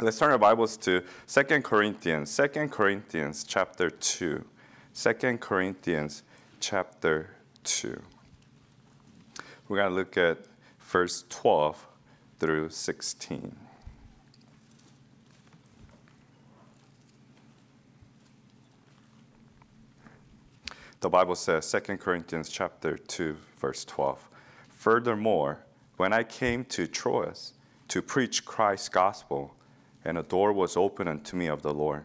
Let's turn our Bibles to 2 Corinthians chapter 2. 2 Corinthians chapter 2. We're going to look at verse 12 through 16. The Bible says, 2 Corinthians chapter 2, verse 12. Furthermore, when I came to Troas to preach Christ's gospel, and a door was opened unto me of the Lord.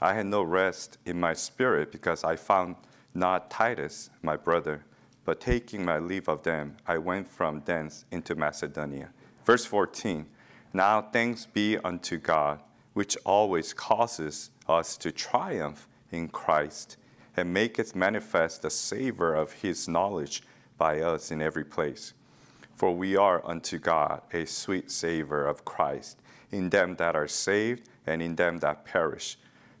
I had no rest in my spirit, because I found not Titus, my brother, but taking my leave of them, I went from thence into Macedonia. Verse 14, now thanks be unto God, which always causes us to triumph in Christ, and maketh manifest the savor of his knowledge by us in every place. For we are unto God a sweet savor of Christ, in them that are saved and in them that perish.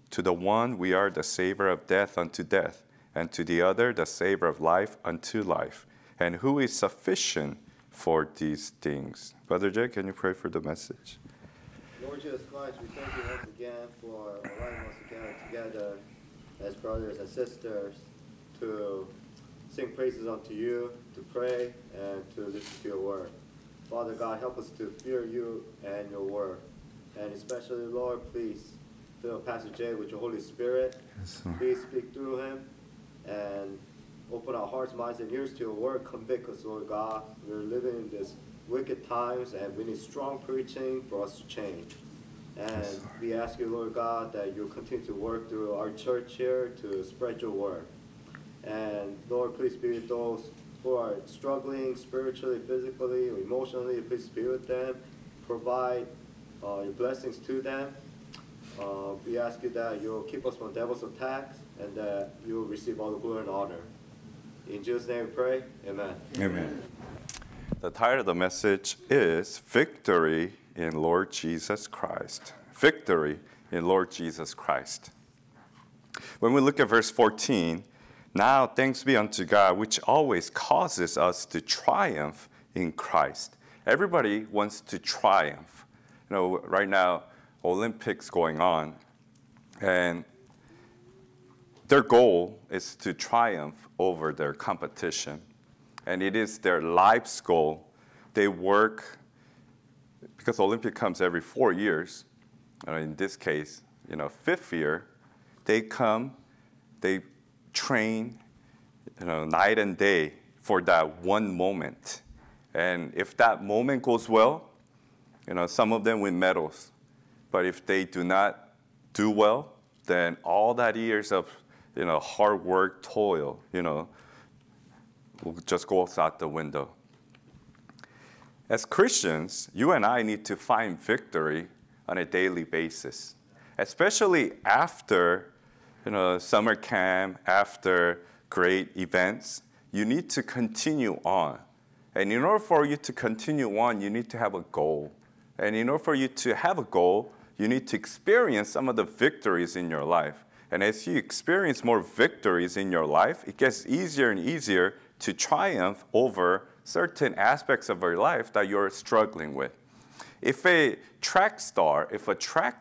To the one we are the savor of death unto death, and to the other the savor of life unto life. And who is sufficient for these things? Brother Jay, can you pray for the message? Lord Jesus Christ, we thank you once again for allowing us to gather together as brothers and sisters to sing praises unto you, to pray, and to listen to your word. Father God, help us to fear you and your word. And especially, Lord, please fill Pastor Jay with your Holy Spirit. Yes, please speak through him and open our hearts, minds, and ears to your word. Convict us, Lord God. We're living in these wicked times, and we need strong preaching for us to change. And yes, we ask you, Lord God, that you continue to work through our church here to spread your word. And Lord, please be with those who are struggling spiritually, physically, or emotionally. Please be with them. Provide your blessings to them. We ask you that you'll keep us from devil's attacks, and that you will receive all the glory and honor. In Jesus' name we pray. Amen. Amen. The title of the message is Victory in Lord Jesus Christ. Victory in Lord Jesus Christ. When we look at verse 14, now thanks be unto God, which always causes us to triumph in Christ. Everybody wants to triumph. You know, right now, Olympics going on, and their goal is to triumph over their competition. And it is their life's goal. They work, because Olympic comes every 4 years, in this case, fifth year, they come, they train, night and day for that one moment. And if that moment goes well, some of them win medals. But if they do not do well, then all that years of, hard work, toil, will just go out the window. As Christians, you and I need to find victory on a daily basis, especially after summer camp, after great events. You need to continue on. And in order for you to continue on, you need to have a goal. And in order for you to have a goal, you need to experience some of the victories in your life. And as you experience more victories in your life, it gets easier and easier to triumph over certain aspects of your life that you're struggling with. If a track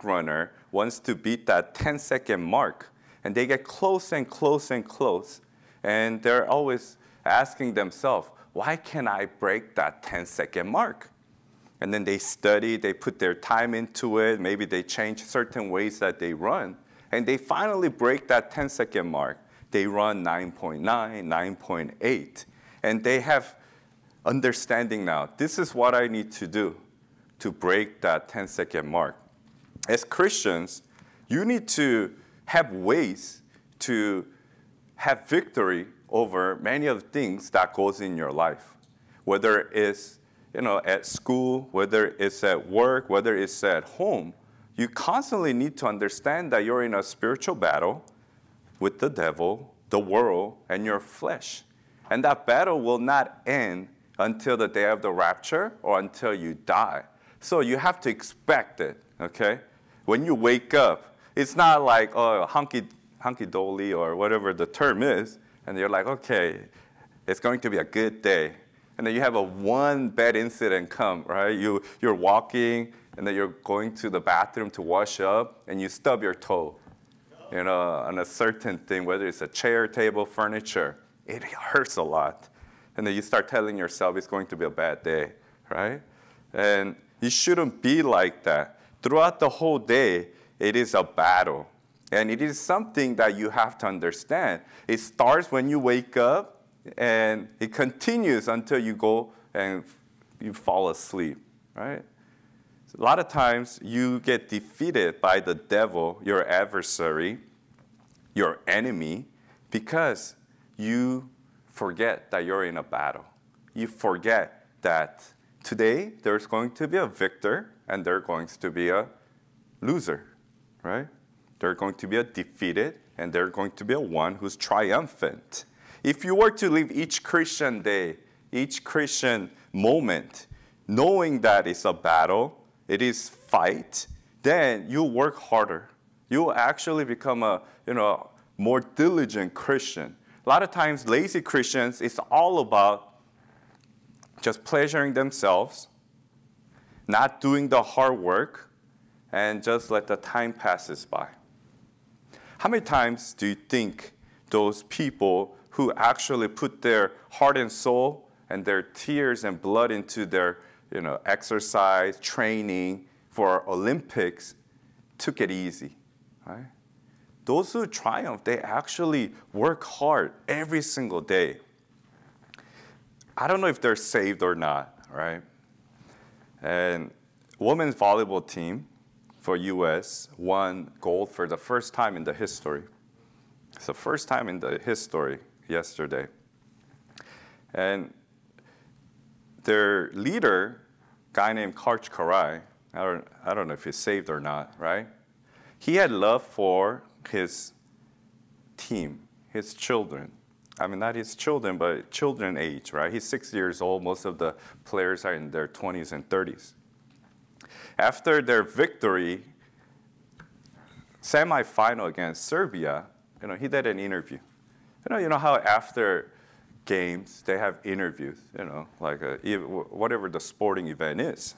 runner wants to beat that 10-second mark, and they get close and close and close, and they're always asking themselves, why can't I break that 10-second mark? And then they study, they put their time into it, maybe they change certain ways that they run, and they finally break that 10-second mark. They run 9.9, 9.8, and they have understanding now. This is what I need to do to break that 10-second mark. As Christians, you need to have ways to have victory over many of the things that goes in your life, whether it's at school, whether it's at work, whether it's at home. You constantly need to understand that you're in a spiritual battle with the devil, the world, and your flesh. And that battle will not end until the day of the rapture or until you die. So you have to expect it, okay? When you wake up, it's not like, oh, hunky-dory or whatever the term is, and you're like, okay, it's going to be a good day. And then you have a one bad incident come, right? You're walking, and then you're going to the bathroom to wash up, and you stub your toe, you know, on a certain thing, whether it's a chair, table, furniture. It hurts a lot. And then you start telling yourself it's going to be a bad day, right? And you shouldn't be like that. Throughout the whole day, it is a battle. And it is something that you have to understand. It starts when you wake up, and it continues until you go and you fall asleep, right? So a lot of times, you get defeated by the devil, your adversary, your enemy, because you forget that you're in a battle. You forget that today there's going to be a victor, and there's going to be a loser, right? There's going to be a defeated, and there's going to be a one who's triumphant. If you were to live each Christian day, each Christian moment, knowing that it's a battle, it is fight, then you work harder. You'll actually become a more diligent Christian. A lot of times, lazy Christians, it's all about just pleasuring themselves, not doing the hard work, and just let the time passes by. How many times do you think those people who actually put their heart and soul and their tears and blood into their exercise, training for Olympics, took it easy, right? Those who triumph, they actually work hard every single day. I don't know if they're saved or not, right? And women's volleyball team for U.S. won gold for the first time in the history. It's the first time in the history yesterday. And their leader, a guy named Karch Kiraly, I don't know if he's saved or not, right? He had love for his team, his children. I mean, not his children, but children age, right? He's 6 years old. Most of the players are in their 20s and 30s. After their victory, semifinal against Serbia, he did an interview. You know how after games, they have interviews, like whatever the sporting event is.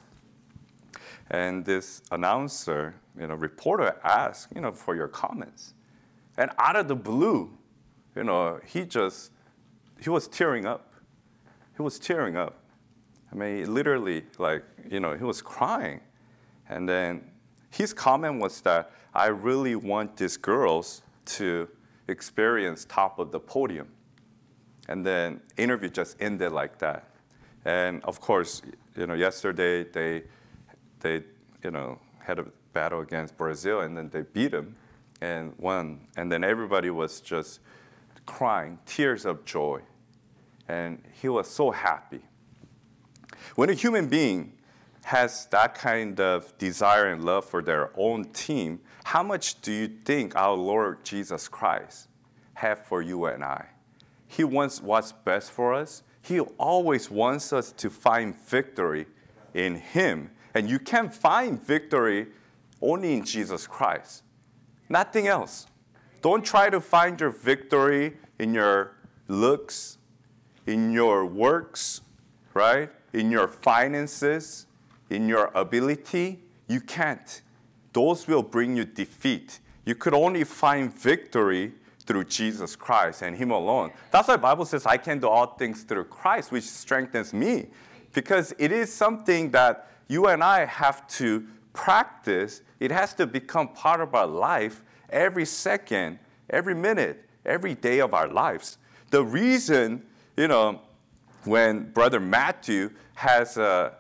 And this announcer, reporter asked, for your comments. And out of the blue, he was tearing up. He was tearing up. I mean, literally, he was crying. And then his comment was that, I really want these girls to experience top of the podium. And then interview just ended like that. And of course, yesterday they had a battle against Brazil, and then they beat them and won. And then everybody was just crying, tears of joy. And he was so happy. When a human being has that kind of desire and love for their own team, how much do you think our Lord Jesus Christ have for you and I? He wants what's best for us. He always wants us to find victory in Him. And you can find victory only in Jesus Christ, nothing else. Don't try to find your victory in your looks, in your works, right? In your finances, in your ability. You can't. Those will bring you defeat. You could only find victory through Jesus Christ and Him alone. That's why the Bible says, I can do all things through Christ, which strengthens me. Because it is something that you and I have to practice. It has to become part of our life every second, every minute, every day of our lives. The reason, when Brother Matthew has a,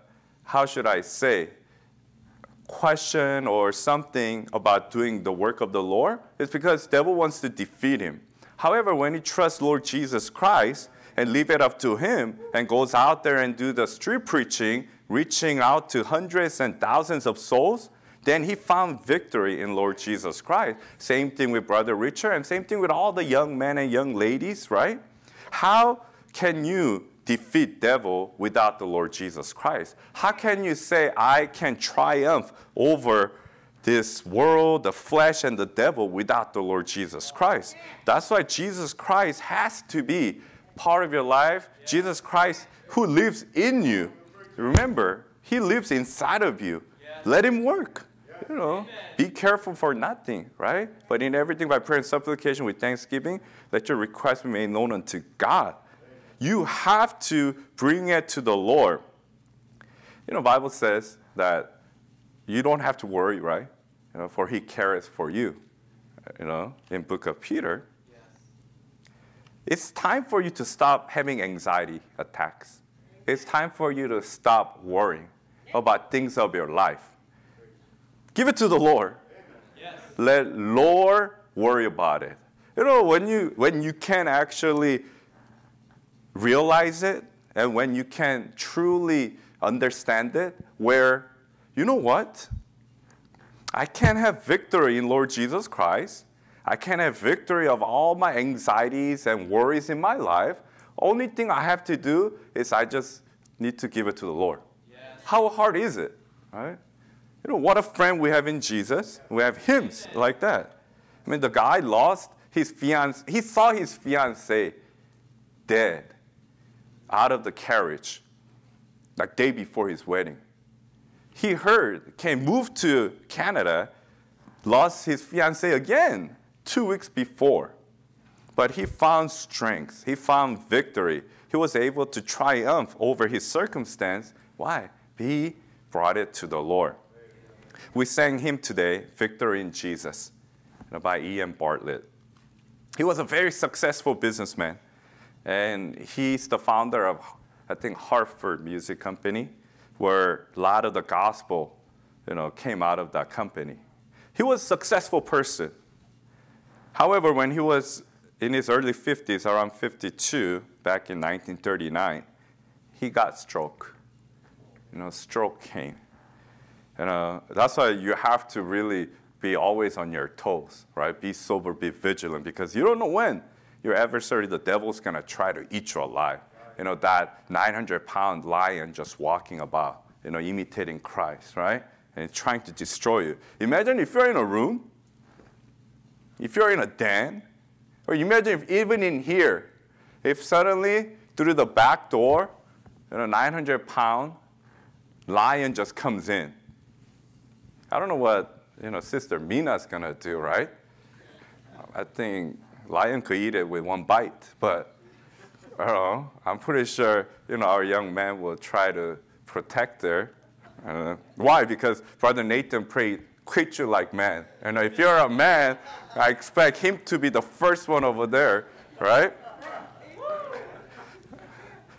how should I say, question or something about doing the work of the Lord, is because the devil wants to defeat him. However, when he trusts Lord Jesus Christ and leave it up to Him and goes out there and do the street preaching, reaching out to hundreds and thousands of souls, then he found victory in Lord Jesus Christ. Same thing with Brother Richard, and same thing with all the young men and young ladies, right? How can you defeat devil without the Lord Jesus Christ? How can you say, I can triumph over this world, the flesh, and the devil without the Lord Jesus Christ? That's why Jesus Christ has to be part of your life. Jesus Christ, who lives in you. Remember, He lives inside of you. Let him work. You know, amen. Be careful for nothing, right? But in everything by prayer and supplication with thanksgiving, let your request be made known unto God. Amen. You have to bring it to the Lord. You know, the Bible says that you don't have to worry, right? You know, for he cares for you. You know, in book of Peter. Yes. It's time for you to stop having anxiety attacks. Amen. It's time for you to stop worrying about things of your life. Give it to the Lord. Yes. Let Lord worry about it. You know, when you can actually realize it and when you can truly understand it, where, you know what? I can't have victory in Lord Jesus Christ. I can't have victory of all my anxieties and worries in my life. Only thing I have to do is I just need to give it to the Lord. Yes. How hard is it, right? You know, what a friend we have in Jesus. We have hymns like that. I mean, the guy lost his fiancée. He saw his fiancée dead out of the carriage like day before his wedding. He heard, came, moved to Canada, lost his fiancée again 2 weeks before. But he found strength. He found victory. He was able to triumph over his circumstance. Why? He brought it to the Lord. We sang him today, Victory in Jesus, by E.M. Bartlett. He was a very successful businessman, and he's the founder of, I think, Hartford Music Company, where a lot of the gospel, you know, came out of that company. He was a successful person. However, when he was in his early 50s, around 52, back in 1939, he got stroke. You know, stroke came. And that's why you have to really be always on your toes, right? Be sober, be vigilant, because you don't know when your adversary, the devil, is going to try to eat you alive. Right. You know, that 900-pound lion just walking about, you know, imitating Christ, right? And trying to destroy you. Imagine if you're in a room, if you're in a den, or imagine if even in here, if suddenly through the back door, you know, 900-pound lion just comes in. I don't know what, you know, Sister Mina's going to do, right? I think lion could eat it with one bite, but I don't know. I'm pretty sure, you know, our young man will try to protect her. Why? Because Brother Nathan prayed, quit you like man. And if you're a man, I expect him to be the first one over there, right?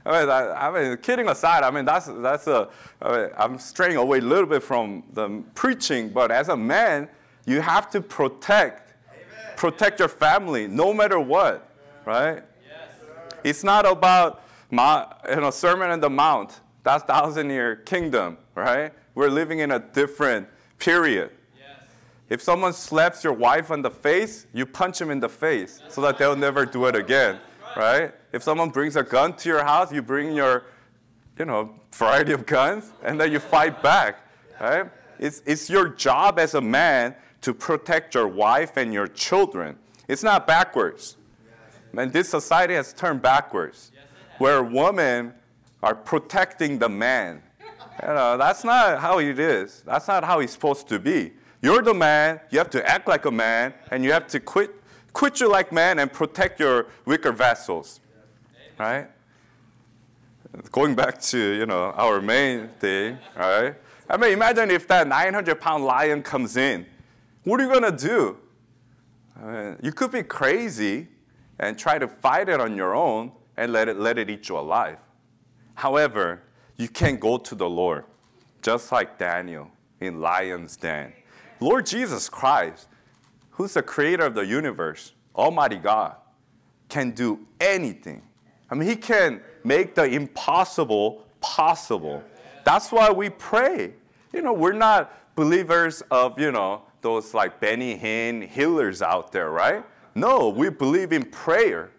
I mean, kidding aside, I mean, I'm straying away a little bit from the preaching, but as a man, you have to protect your family, no matter what, right? Yes. It's not about, you know, Sermon on the Mount, that's 1,000-year kingdom, right? We're living in a different period. Yes. If someone slaps your wife on the face, you punch him in the face so that they'll never do it again. Right? If someone brings a gun to your house, you bring your, you know, variety of guns, and then you fight back. Right? It's your job as a man to protect your wife and your children. It's not backwards. Man, this society has turned backwards, where women are protecting the man. You know, that's not how it is. That's not how it's supposed to be. You're the man. You have to act like a man, and you have to quit you like man and protect your weaker vessels, right? Going back to, you know, our main thing, right? I mean, imagine if that 900-pound lion comes in. What are you going to do? I mean, you could be crazy and try to fight it on your own and let it eat you alive. However, you can go to the Lord, just like Daniel in lion's den. Lord Jesus Christ, who's the creator of the universe, Almighty God, can do anything. I mean, he can make the impossible possible. That's why we pray. You know, we're not believers of, you know, those like Benny Hinn healers out there, right? No, we believe in prayer,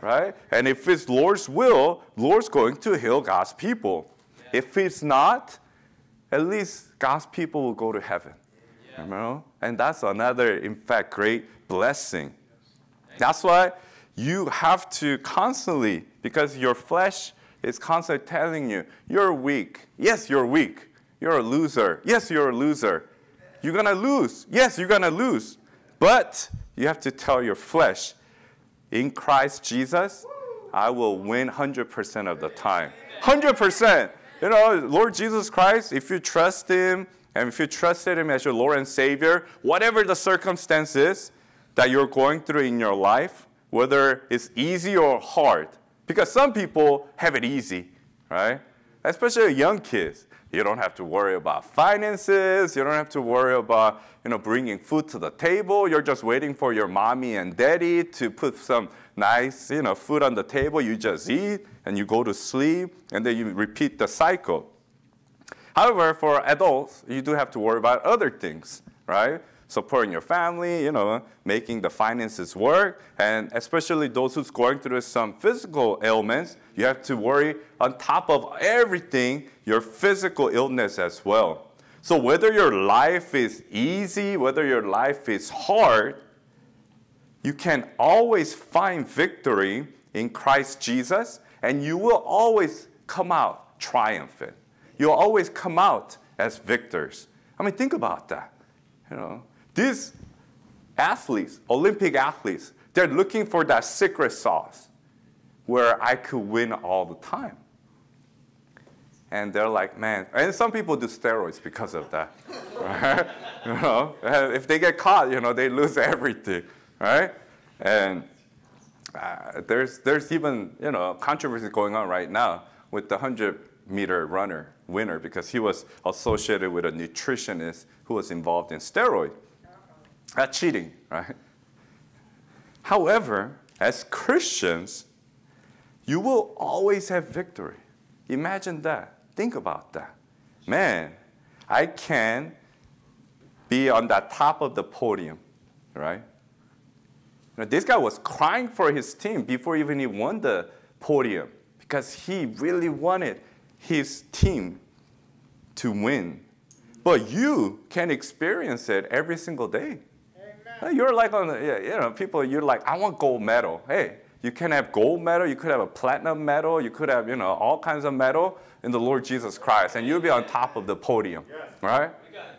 right? And if it's Lord's will, Lord's going to heal God's people. If it's not, at least God's people will go to heaven. You know? And that's another, in fact, great blessing. That's why you have to constantly, because your flesh is constantly telling you, you're weak. Yes, you're weak. You're a loser. Yes, you're a loser. You're going to lose. Yes, you're going to lose. But you have to tell your flesh, in Christ Jesus, I will win 100% of the time. 100%. You know, Lord Jesus Christ, if you trust him, and if you trusted him as your Lord and Savior, whatever the circumstance is that you're going through in your life, whether it's easy or hard, because some people have it easy, right? Especially young kids. You don't have to worry about finances. You don't have to worry about, you know, bringing food to the table. You're just waiting for your mommy and daddy to put some nice, you know, food on the table. You just eat and you go to sleep, and then you repeat the cycle. However, for adults, you do have to worry about other things, right? Supporting your family, you know, making the finances work, and especially those who's going through some physical ailments, you have to worry on top of everything, your physical illness as well. So whether your life is easy, whether your life is hard, you can always find victory in Christ Jesus, and you will always come out triumphant. You'll always come out as victors. I mean, think about that. You know, these athletes, Olympic athletes, they're looking for that secret sauce where I could win all the time. And they're like, man, and some people do steroids because of that. Right? You know, if they get caught, you know, they lose everything, right? And there's even, you know, controversy going on right now with the 100-meter runner winner, because he was associated with a nutritionist who was involved in steroid. That's cheating, right? However, as Christians, you will always have victory. Imagine that. Think about that. Man, I can be on the top of the podium, right? Now, this guy was crying for his team before even he won the podium, because he really wanted his team to win. But you can experience it every single day. Amen. You're like on, you know, people, you're like, I want gold medal. Hey, you can have gold medal, you could have a platinum medal, you could have, you know, all kinds of medal in the Lord Jesus Christ, and you'll be on top of the podium, right?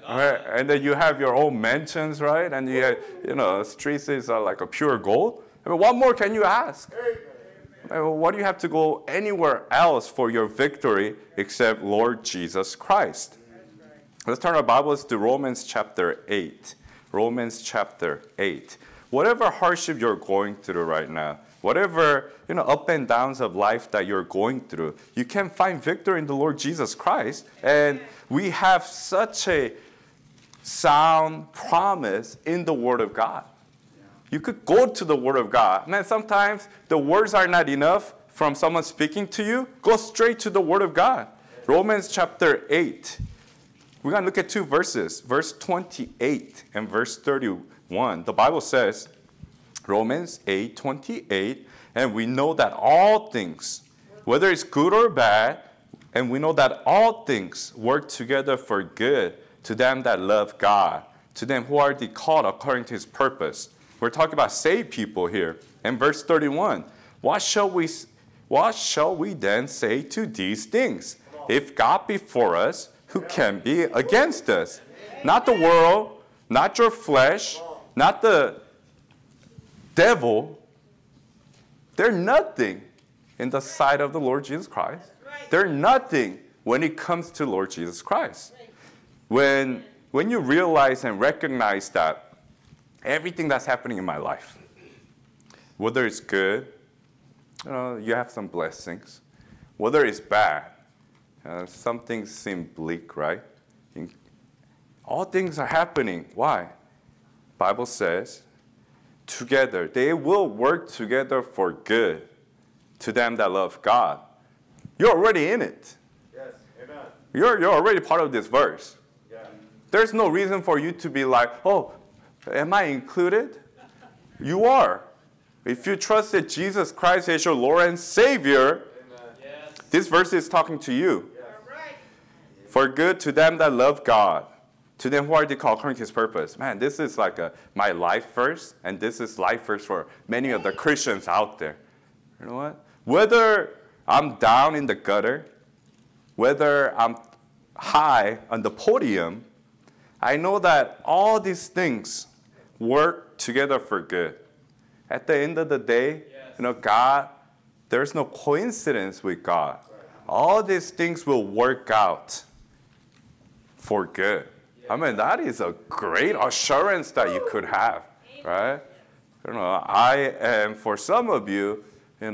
Right? And then you have your own mentions, right? And you have, you know, streets is like a pure gold. I mean, what more can you ask? Amen. Why do you have to go anywhere else for your victory except Lord Jesus Christ? Let's turn our Bibles to Romans chapter 8. Romans chapter 8. Whatever hardship you're going through right now, whatever, you know, up and downs of life that you're going through, you can find victory in the Lord Jesus Christ. And we have such a sound promise in the Word of God. You could go to the Word of God. Man, sometimes the words are not enough from someone speaking to you. Go straight to the Word of God. Romans chapter 8. We're going to look at two verses, verse 28 and verse 31. The Bible says, Romans 8:28, and we know that all things, whether it's good or bad, and we know that all things work together for good to them that love God, to them who are the called according to his purpose. We're talking about saved people here. And verse 31, what shall we then say to these things? If God be for us, who can be against us? Not the world, not your flesh, not the devil. They're nothing in the sight of the Lord Jesus Christ. They're nothing when it comes to Lord Jesus Christ. When you realize and recognize that everything that's happening in my life, whether it's good, you have some blessings. Whether it's bad, some things seem bleak, right? All things are happening. Why? Bible says, together, they will work together for good to them that love God. You're already in it. Yes, amen. You're already part of this verse. Yeah. There's no reason for you to be like, oh, am I included? You are. If you trusted Jesus Christ as your Lord and Savior, yes. This verse is talking to you. Yes. For good to them that love God, to them who are the called according to his purpose. Man, this is like my life verse, and this is life verse for many of the Christians out there. You know what? Whether I'm down in the gutter, whether I'm high on the podium, I know that all these things work together for good. At the end of the day, God, there's no coincidence with God. All these things will work out for good. I mean, that is a great assurance that you could have, right? You know, I am, for some of you, I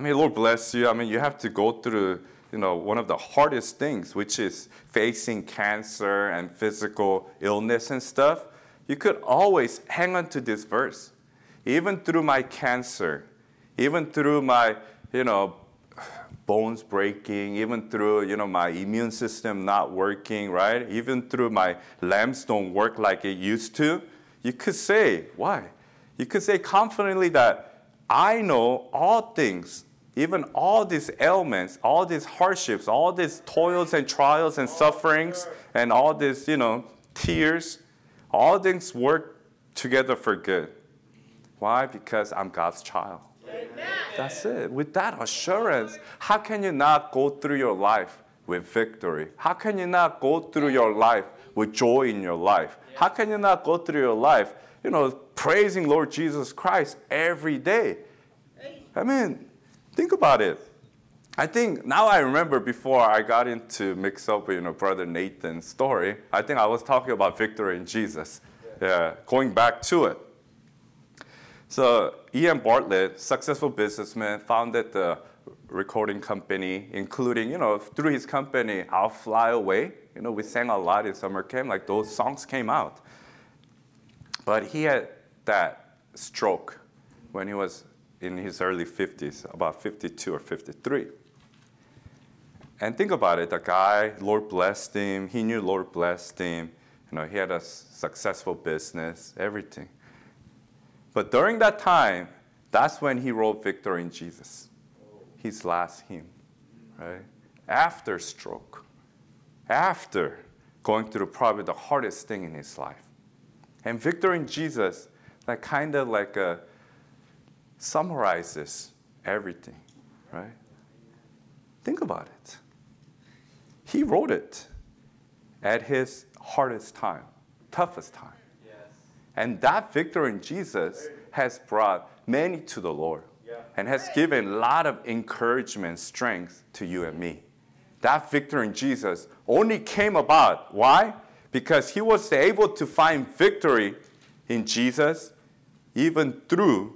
mean, Lord bless you. I mean, you have to go through, one of the hardest things, which is facing cancer and physical illness and stuff. You could always hang on to this verse. Even through my cancer, even through my, bones breaking, even through, my immune system not working, right? Even through my limbs don't work like it used to. You could say, why? You could say confidently that I know all things, even all these ailments, all these hardships, all these toils and trials and sufferings, and all these, tears, all things work together for good. Why? Because I'm God's child. Amen. That's it. With that assurance, how can you not go through your life with victory? How can you not go through your life with joy in your life? How can you not go through your life, praising Lord Jesus Christ every day? I mean, think about it. I think now I remember before I got into mix up with Brother Nathan's story, I think I was talking about victory in Jesus. Yeah, going back to it. So E.M. Bartlett, successful businessman, founded the recording company, including, through his company, I'll Fly Away. We sang a lot in summer camp, like those songs came out. But he had that stroke when he was in his early 50s, about 52 or 53. And think about it, the guy, Lord blessed him, he knew Lord blessed him. He had a successful business, everything. But during that time, that's when he wrote Victory in Jesus, his last hymn, right? After stroke, after going through probably the hardest thing in his life. And Victory in Jesus, that kind of like summarizes everything, right? Think about it. He wrote it at his hardest time, toughest time. And that victory in Jesus has brought many to the Lord and has given a lot of encouragement, strength to you and me. That victory in Jesus only came about. Why? Because he was able to find victory in Jesus even through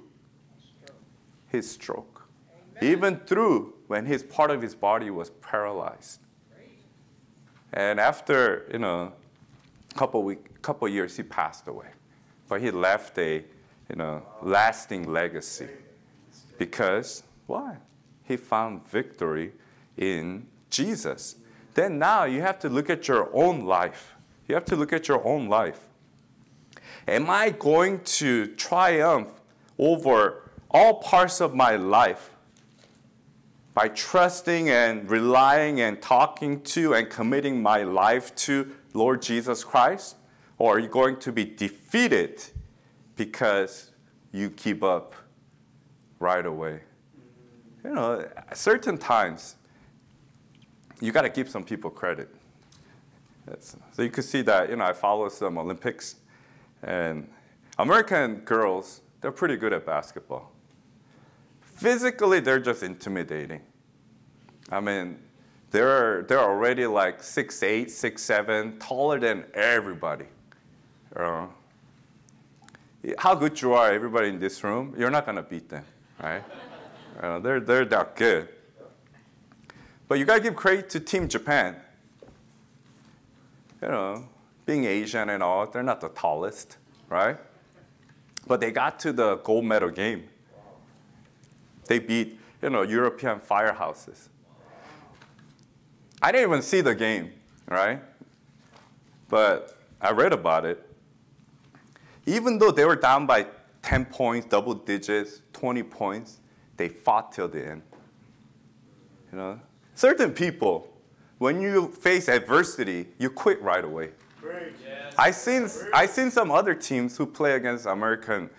his stroke, even through when his part of his body was paralyzed. And after, couple years, he passed away. But he left a, lasting legacy. Because, why? He found victory in Jesus. Then now you have to look at your own life. You have to look at your own life. Am I going to triumph over all parts of my life by trusting and relying and talking to and committing my life to Lord Jesus Christ? Or are you going to be defeated because you give up right away? Certain times, you got to give some people credit. So you could see that, I follow some Olympics. And American girls, they're pretty good at basketball. Physically, they're just intimidating. I mean, they're already like 6'8", 6'7", taller than everybody. How good you are, everybody in this room, you're not going to beat them, right? They're that good. But you got to give credit to Team Japan. Being Asian and all, they're not the tallest, right? But they got to the gold medal game. They beat, European firehouses. I didn't even see the game, right? But I read about it. Even though they were down by 10 points, double digits, 20 points, they fought till the end. Certain people, when you face adversity, you quit right away. Yes. I seen some other teams who play against American,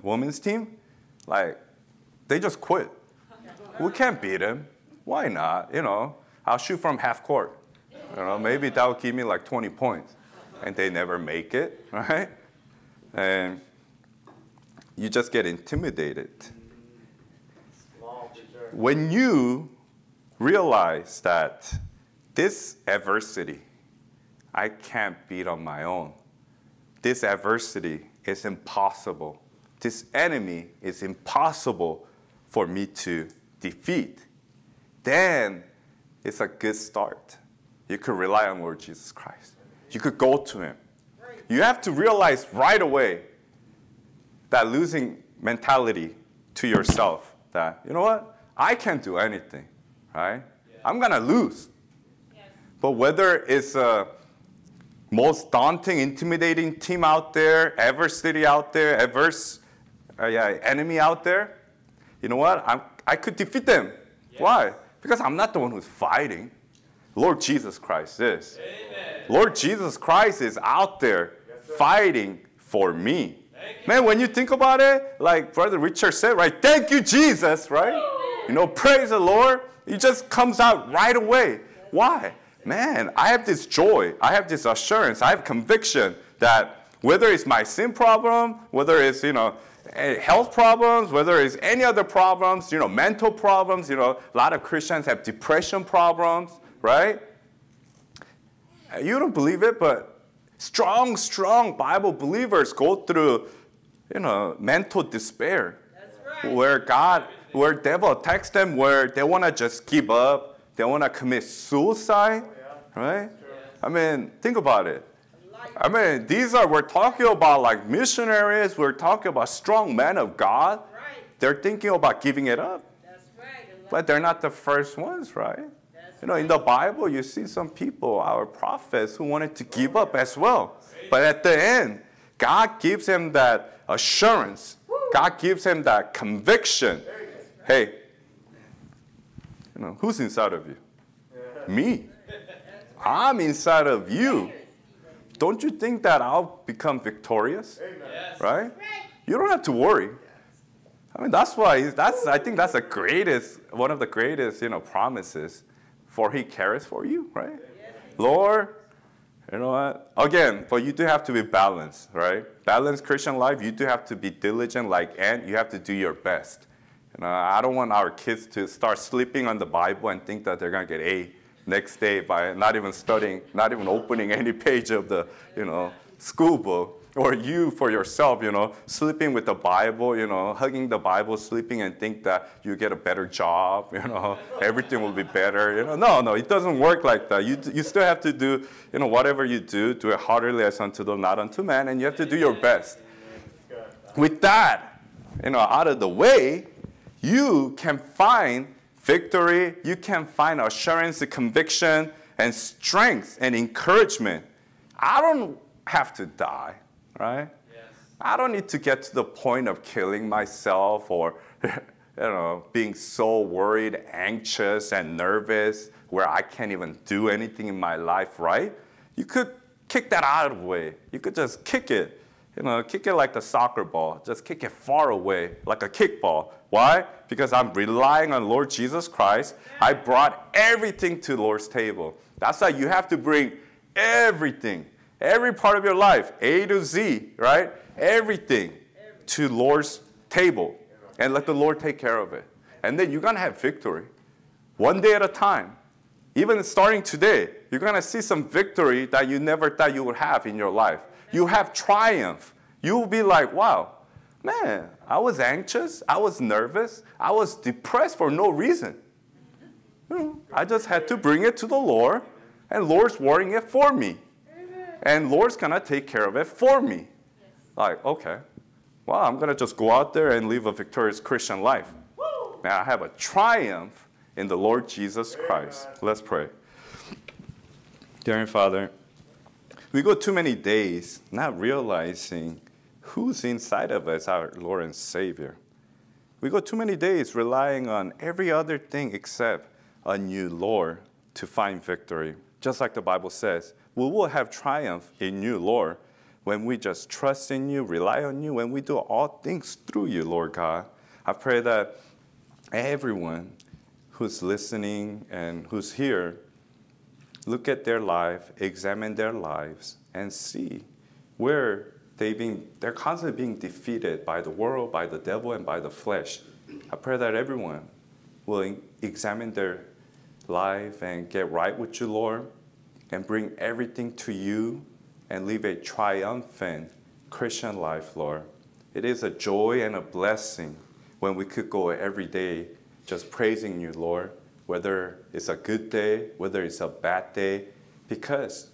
women's team, like they just quit. We can't beat them. Why not? I'll shoot from half court. You know, maybe that would give me like 20 points. And they never make it, right? And you just get intimidated. When you realize that this adversity, I can't beat on my own. This adversity is impossible. This enemy is impossible for me to defeat. Then it's a good start. You could rely on Lord Jesus Christ. You could go to him. You have to realize right away that losing mentality to yourself that, you know what, I can't do anything, right? Yeah. I'm going to lose. Yeah. But whether it's a most daunting, intimidating team out there, adversity out there, enemy out there, you know what, I could defeat them. Yes. Why? Because I'm not the one who's fighting. Lord Jesus Christ is. Amen. Lord Jesus Christ is out there fighting for me. Man, when you think about it, like Brother Richard said, right? Thank you, Jesus, right? Amen. You know, praise the Lord. It just comes out right away. Why? Man, I have this joy. I have this assurance. I have conviction that whether it's my sin problem, whether it's, you know, health problems, whether it's any other problems, you know, mental problems, you know, a lot of Christians have depression problems. Right? You don't believe it, but strong Bible believers go through, you know, mental despair. That's right. Where devil attacks them, where they want to just give up. They want to commit suicide. Oh, yeah. Right? Yeah. I mean, think about it. I mean, we're talking about like missionaries. We're talking about strong men of God. Right. They're thinking about giving it up. That's right. But they're not the first ones, right? You know, in the Bible, you see some people, our prophets, who wanted to give up as well. But at the end, God gives him that assurance. God gives him that conviction. Hey, you know, who's inside of you? Me. I'm inside of you. Don't you think that I'll become victorious? Right? You don't have to worry. I mean, that's why, I think that's one of the greatest, you know, promises. For he cares for you, right? Yes. Lord, you know what? Again, but you do have to be balanced, right? Balanced Christian life, you do have to be diligent, and you have to do your best. You know, I don't want our kids to start sleeping on the Bible and think that they're going to get A next day by not even studying, not even opening any page of the, you know, school book. Or you for yourself, you know, sleeping with the Bible, you know, hugging the Bible, sleeping and think that you get a better job, you know, everything will be better. You know, no, it doesn't work like that. You still have to do, you know, whatever you do it heartily as unto the Lord, not unto man, and you have to do your best. With that, you know, out of the way, you can find victory, you can find assurance, conviction, and strength and encouragement. I don't have to die. Right? Yes. I don't need to get to the point of killing myself or, you know, being so worried, anxious, and nervous where I can't even do anything in my life, right? You could kick that out of the way. You could just kick it, you know, kick it like the soccer ball. Just kick it far away, like a kickball. Why? Because I'm relying on Lord Jesus Christ. I brought everything to the Lord's table. That's why you have to bring everything. Every part of your life, A to Z, right? Everything to Lord's table. And let the Lord take care of it. And then you're going to have victory. One day at a time. Even starting today, you're going to see some victory that you never thought you would have in your life. You have triumph. You will be like, wow, man, I was anxious. I was nervous. I was depressed for no reason. You know, I just had to bring it to the Lord. And Lord's worrying it for me. And Lord's going to take care of it for me. Yes. Like, okay, well, I'm going to just go out there and live a victorious Christian life. Woo! Now I have a triumph in the Lord Jesus Christ. Amen. Let's pray. Dear Father, we go too many days not realizing who's inside of us, our Lord and Savior. We go too many days relying on every other thing except a new Lord to find victory. Just like the Bible says, we will have triumph in you, Lord, when we just trust in you, rely on you, when we do all things through you, Lord God. I pray that everyone who's listening and who's here, look at their life, examine their lives, and see where they're constantly being defeated by the world, by the devil, and by the flesh. I pray that everyone will examine their life and get right with you, Lord, and bring everything to you and live a triumphant Christian life, Lord. It is a joy and a blessing when we could go every day just praising you, Lord, whether it's a good day, whether it's a bad day, because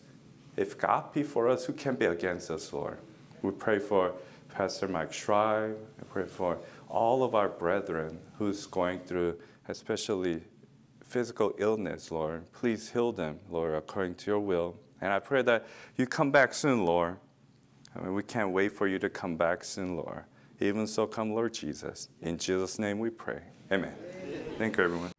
if God be for us, who can be against us, Lord? We pray for Pastor Mike Shreve. We pray for all of our brethren who's going through especially physical illness, Lord. Please heal them, Lord, according to your will. And I pray that you come back soon, Lord. I mean, we can't wait for you to come back soon, Lord. Even so, come, Lord Jesus. In Jesus' name we pray. Amen. Amen. Thank you, everyone.